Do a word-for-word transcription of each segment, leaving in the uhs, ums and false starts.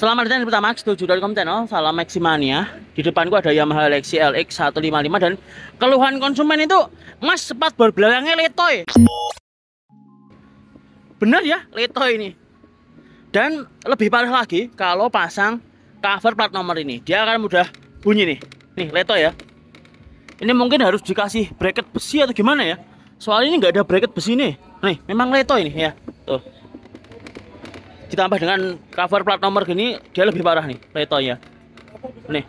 Selamat datang di Pertamax dot com channel, salam Maximania. Di depanku ada Yamaha Lexi L X seratus lima puluh lima dan keluhan konsumen itu, "Mas, sepat bor belakangnya letoy." Bener ya, letoy ini. Dan lebih parah lagi kalau pasang cover plat nomor ini, dia akan mudah bunyi nih. Nih, letoy ya. Ini mungkin harus dikasih bracket besi atau gimana ya? Soalnya ini nggak ada bracket besi nih. Nih, memang letoy nih ya. Tuh. Ditambah dengan cover plat nomor gini, dia lebih parah nih letoynya. Nih,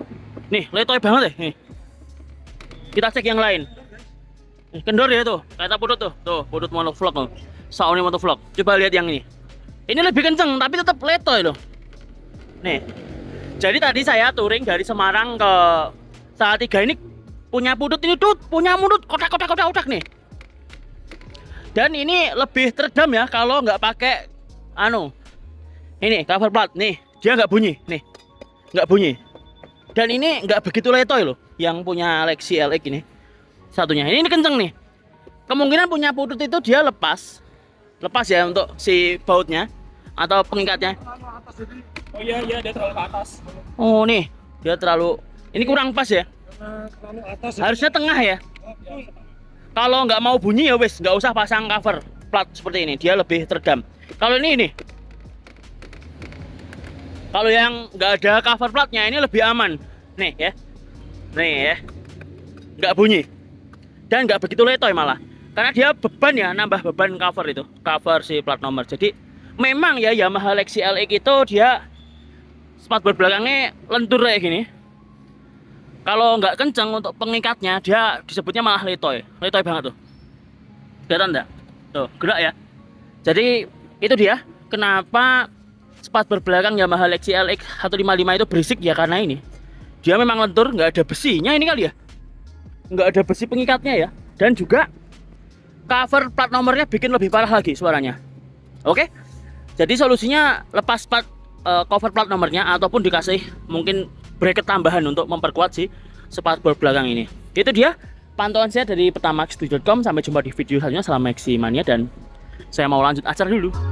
nih letoy banget ya. Nih. Kita cek yang lain. Nih, kendor ya tuh, kata putut tuh, tuh putut motovlog tuh, Sony motovlog. Coba lihat yang ini. Ini lebih kenceng, tapi tetap letoy loh. Nih, jadi tadi saya touring dari Semarang ke Saatiga ini punya putut ini tut, punya mudut kotak-kotak-kotak nih. Dan ini lebih teredam ya kalau nggak pakai anu. Ini cover plat nih, dia nggak bunyi nih, nggak bunyi. Dan ini nggak begitu letoy loh, yang punya Lexi L X ini satunya. Ini, ini kenceng nih. Kemungkinan punya putut itu dia lepas, lepas ya untuk si bautnya atau pengikatnya. Oh iya iya dia terlalu ke atas. Oh nih dia terlalu, ini kurang pas ya. Terlalu atas. Harusnya tengah ya. Kalau nggak mau bunyi ya wes, nggak usah pasang cover plat seperti ini. Dia lebih teredam. Kalau ini ini. Kalau yang nggak ada cover platnya ini lebih aman, nih ya, nih ya, nggak bunyi dan nggak begitu letoy malah, karena dia beban ya, nambah beban cover itu, cover si plat nomor. Jadi memang ya Yamaha Lexi L X itu dia spatbor belakangnya lentur kayak gini. Kalau nggak kenceng untuk pengikatnya dia disebutnya malah letoy, letoy banget tuh. Kelihatan nggak? Tuh gerak ya. Jadi itu dia kenapa spatbor belakang Yamaha Lexi L X seratus lima puluh lima itu berisik ya, karena ini dia memang lentur, nggak ada besinya ini kali ya, nggak ada besi pengikatnya ya, dan juga cover plat nomornya bikin lebih parah lagi suaranya. Oke, jadi solusinya lepas plat, uh, cover plat nomornya ataupun dikasih mungkin bracket tambahan untuk memperkuat si spatbor belakang ini. Itu dia pantauan saya dari Pertamax dot com. Sampai jumpa di video selanjutnya. Salam Maximania dan saya mau lanjut acar dulu.